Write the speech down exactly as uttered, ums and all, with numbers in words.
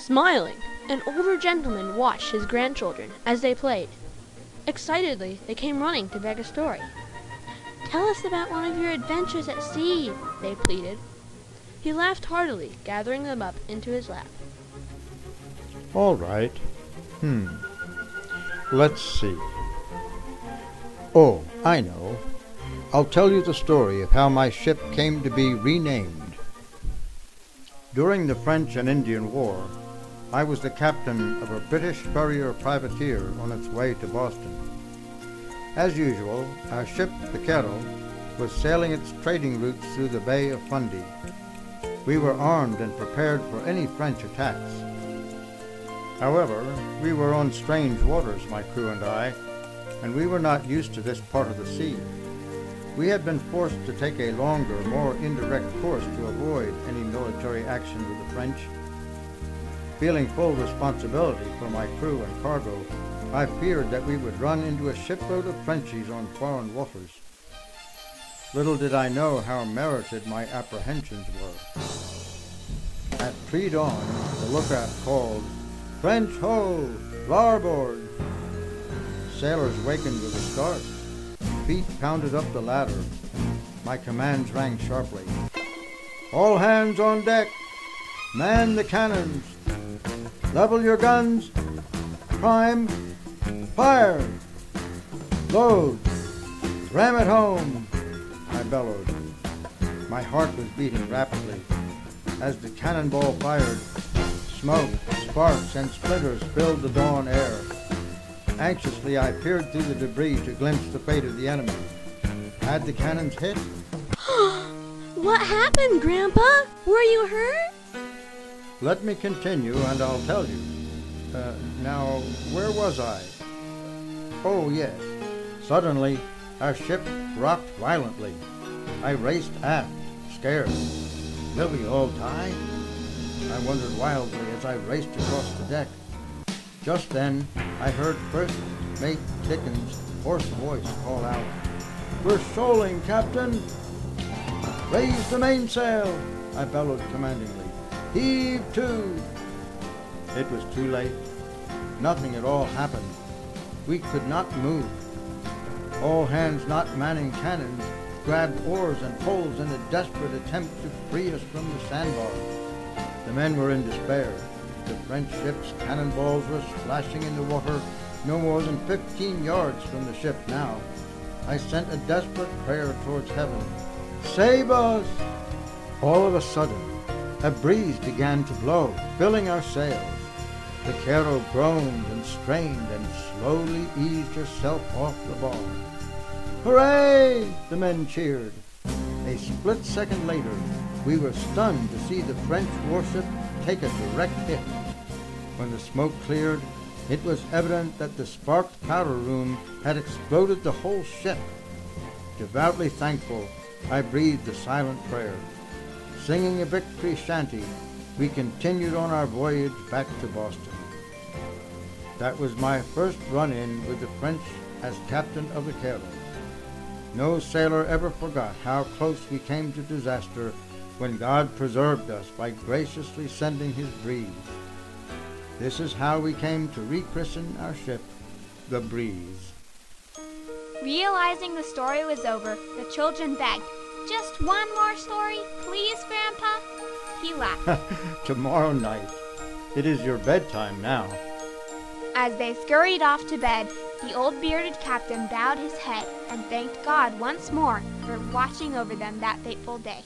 Smiling, an older gentleman watched his grandchildren as they played. Excitedly, they came running to beg a story. "Tell us about one of your adventures at sea," they pleaded. He laughed heartily, gathering them up into his lap. "All right. Hmm. Let's see. Oh, I know. I'll tell you the story of how my ship came to be renamed. During the French and Indian War, I was the captain of a British ferrier privateer on its way to Boston. As usual, our ship, the Kettle, was sailing its trading routes through the Bay of Fundy. We were armed and prepared for any French attacks. However, we were on strange waters, my crew and I, and we were not used to this part of the sea. We had been forced to take a longer, more indirect course to avoid any military action with the French. Feeling full responsibility for my crew and cargo, I feared that we would run into a shipload of Frenchies on foreign waters. Little did I know how merited my apprehensions were. At pre-dawn, the lookout called, 'French ho! Larboard!' Sailors wakened with a start. Feet pounded up the ladder. My commands rang sharply. 'All hands on deck! Man the cannons! Level your guns! Prime! Fire! Load! Ram it home!' I bellowed. My heart was beating rapidly. As the cannonball fired, smoke, sparks, and splinters filled the dawn air. Anxiously, I peered through the debris to glimpse the fate of the enemy. Had the cannons hit? What happened, Grandpa? Were you hurt? Let me continue and I'll tell you. Uh, now, where was I? Oh, yes. Suddenly, our ship rocked violently. I raced aft, scared. Will we all die? I wondered wildly as I raced across the deck. Just then, I heard First Mate Dickens' hoarse voice call out, 'We're shoaling, Captain!' 'Raise the mainsail!' I bellowed commandingly. 'Heave to!' It was too late. Nothing at all happened. We could not move. All hands not manning cannons grabbed oars and poles in a desperate attempt to free us from the sandbar. The men were in despair. The French ship's cannonballs were splashing in the water no more than fifteen yards from the ship now. I sent a desperate prayer towards heaven. 'Save us!' All of a sudden, a breeze began to blow, filling our sails. The Kettle groaned and strained and slowly eased herself off the bar. 'Hooray!' the men cheered. A split second later, we were stunned to see the French warship take a direct hit. When the smoke cleared, it was evident that the sparked powder room had exploded the whole ship. Devoutly thankful, I breathed a silent prayer. Singing a victory shanty, we continued on our voyage back to Boston. That was my first run-in with the French as captain of the Kettle. No sailor ever forgot how close we came to disaster when God preserved us by graciously sending his breeze. This is how we came to rechristen our ship, the Breeze." Realizing the story was over, the children begged, "Just one more story, please, Grandpa?" He laughed. "Tomorrow night. It is your bedtime now." As they scurried off to bed, the old bearded captain bowed his head and thanked God once more for watching over them that fateful day.